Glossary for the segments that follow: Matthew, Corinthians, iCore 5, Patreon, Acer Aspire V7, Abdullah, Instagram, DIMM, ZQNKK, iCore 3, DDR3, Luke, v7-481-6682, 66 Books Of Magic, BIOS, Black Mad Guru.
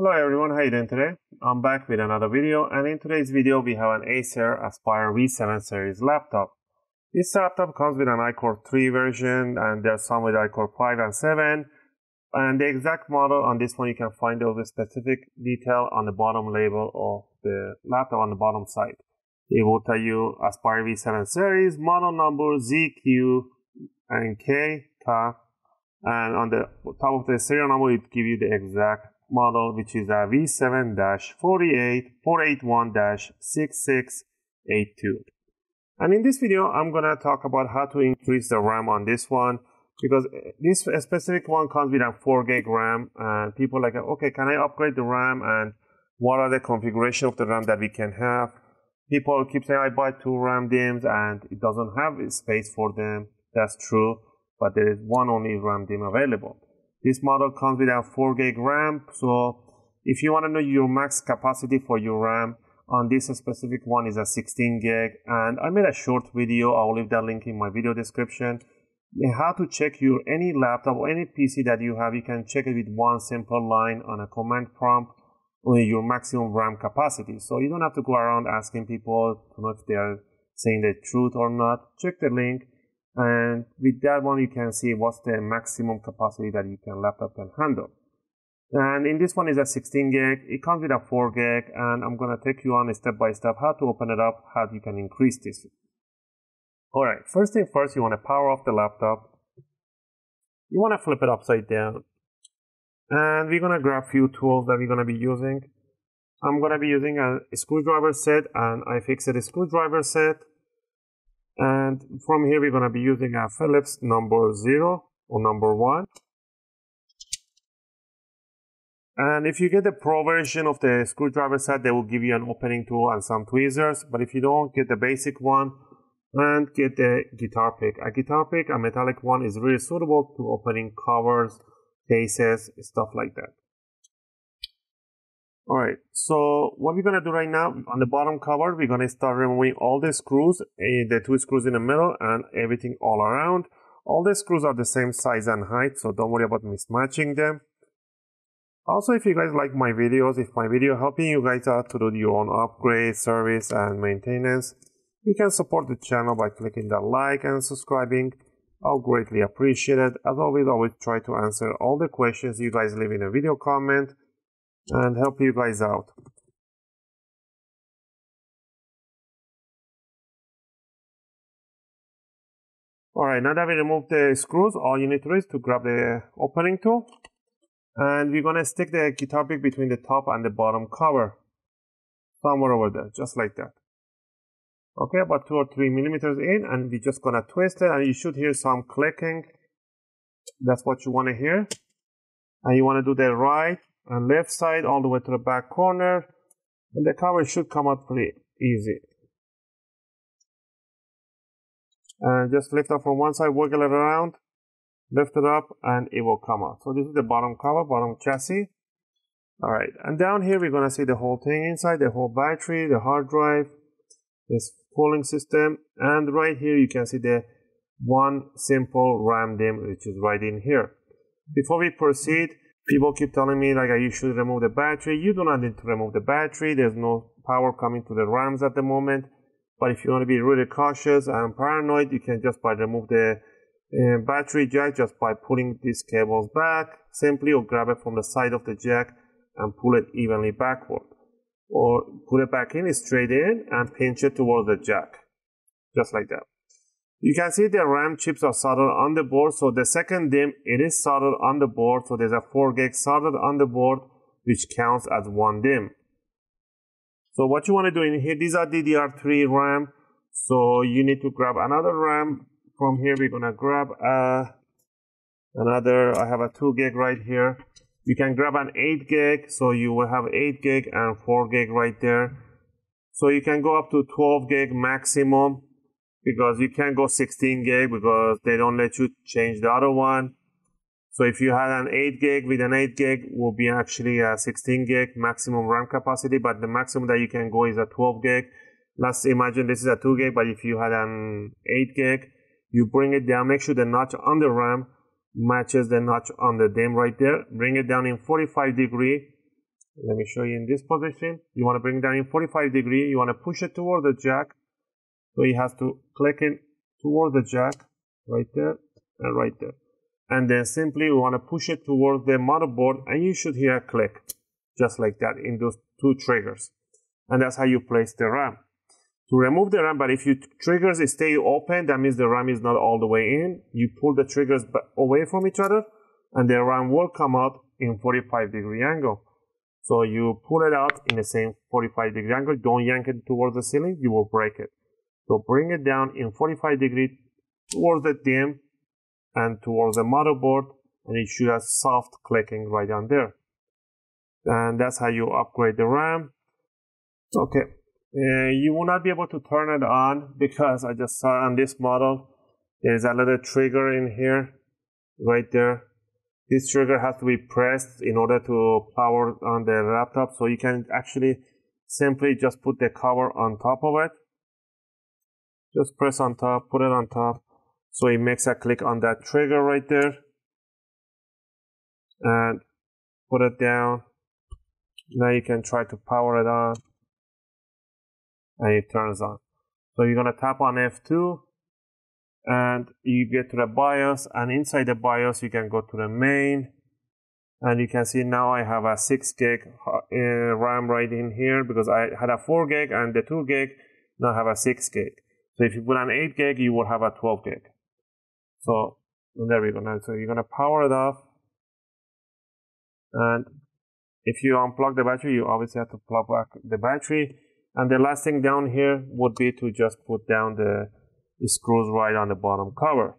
Hello everyone, how are you doing today? I'm back with another video, and in today's video we have an Acer Aspire V7 series laptop. This laptop comes with an iCore 3 version, and there's some with iCore 5 and 7, and the exact model on this one you can find all the specific detail on the bottom label of the laptop on the bottom side. It will tell you Aspire V7 series, model number ZQNKK, and on the top of the serial number it gives you the exact model, which is a v7-481-6682. And in this video I'm gonna talk about how to increase the RAM on this one, because this specific one comes with a 4 gig RAM, and people like, okay, can I upgrade the RAM, and what are the configuration of the RAM that we can have? People keep saying I buy 2 RAM DIMMs and it doesn't have space for them. That's true, but there is one only RAM DIMM available. This model comes with a 4 gig RAM, so if you want to know your max capacity for your RAM, on this specific one is a 16 gig, and I made a short video, I'll leave that link in my video description. How to check your any laptop or any PC that you have, you can check it with one simple line on a command prompt, or your maximum RAM capacity. So you don't have to go around asking people to know if they are saying the truth or not. Check the link. And with that one, you can see what's the maximum capacity that you can laptop can handle. And in this one is a 16 gig. It comes with a 4 gig, and I'm gonna take you on step by step how to open it up, how you can increase this. All right, first thing first, you want to power off the laptop. You want to flip it upside down, and we're gonna grab few tools that we're gonna be using. I'm gonna be using a screwdriver set, and I fixed a screwdriver set. And from here, we're going to be using a Phillips number 0 or number 1. And if you get the pro version of the screwdriver set, they will give you an opening tool and some tweezers. But if you don't, get the basic one and get the guitar pick. A guitar pick, a metallic one, is really suitable to opening covers, cases, stuff like that. Alright, so what we're going to do right now, on the bottom cover, we're going to start removing all the screws, the 2 screws in the middle and everything all around. All the screws are the same size and height, so don't worry about mismatching them. Also, if you guys like my videos, if my video helping you guys out to do your own upgrade, service and maintenance, you can support the channel by clicking the like and subscribing. I'll greatly appreciate it. As always, I will try to answer all the questions you guys leave in a video comment and help you guys out. Alright, now that we removed the screws, all you need to do is to grab the opening tool, and we're gonna stick the guitar pick between the top and the bottom cover, somewhere over there, just like that. Okay, about 2 or 3 millimeters in, and we're just gonna twist it, and you should hear some clicking. That's what you wanna hear. And you wanna do the right and left side all the way to the back corner, and the cover should come out pretty easy. And just lift up from one side, wiggle it around, lift it up, and it will come out. So this is the bottom cover, bottom chassis. All right, and down here we're gonna see the whole thing inside, the whole battery, the hard drive, this cooling system, and right here you can see the one simple RAM DIMM, which is right in here. Before we proceed, people keep telling me like you should remove the battery. You do not need to remove the battery. There's no power coming to the RAMs at the moment. But if you want to be really cautious and paranoid, you can just by remove the battery jack just by pulling these cables back simply, or grab it from the side of the jack and pull it evenly backward. Or put it back in, straight in, and pinch it towards the jack. Just like that. You can see the RAM chips are soldered on the board, so the second DIMM, it is soldered on the board, so there's a 4 gig soldered on the board, which counts as one DIMM. So what you want to do in here, these are DDR3 RAM, so you need to grab another RAM. From here we're going to grab another, I have a 2 gig right here. You can grab an 8 gig, so you will have 8 gig and 4 gig right there. So you can go up to 12 gig maximum, because you can't go 16 gig because they don't let you change the other one. So if you had an 8 gig, with an 8 gig will be actually a 16 gig maximum RAM capacity, but the maximum that you can go is a 12 gig. Let's imagine this is a 2 gig, but if you had an 8 gig, you bring it down, make sure the notch on the RAM matches the notch on the DIMM right there. Bring it down in 45 degree Let me show you in this position. You want to bring down in 45 degree. You want to push it toward the jack. So you have to click it toward the jack right there and right there. And then simply you want to push it towards the motherboard and you should hear a click just like that in those two triggers. And that's how you place the RAM. To remove the RAM, but if your triggers stay open, that means the RAM is not all the way in. You pull the triggers away from each other and the RAM will come out in 45 degree angle. So you pull it out in the same 45 degree angle. Don't yank it towards the ceiling, you will break it. So bring it down in 45 degree towards the DIMM and towards the motherboard, and it should have soft clicking right down there. And that's how you upgrade the RAM. Okay, you will not be able to turn it on because I just saw on this model there's a little trigger in here right there. This trigger has to be pressed in order to power on the laptop, so you can actually simply just put the cover on top of it. Just press on top, put it on top, so it makes a click on that trigger right there. And put it down. Now you can try to power it on. And it turns on. So you're going to tap on F2. And you get to the BIOS, and inside the BIOS you can go to the main, and you can see now I have a 6 gig RAM right in here because I had a 4 gig and the 2 gig, now I have a 6 gig. So if you put an 8 gig, you will have a 12 gig. So there we go. Now so you're going to power it off, and if you unplug the battery, you obviously have to plug back the battery. And the last thing down here would be to just put down the screws right on the bottom cover.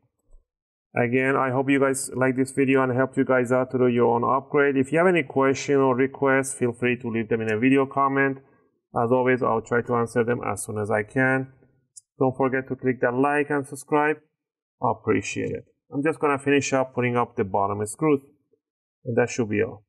Again, I hope you guys like this video and helped you guys out to do your own upgrade. If you have any question or requests, feel free to leave them in a video comment. As always, I'll try to answer them as soon as I can. Don't forget to click that like and subscribe. I appreciate it. I'm just gonna finish up putting up the bottom screws, and that should be all.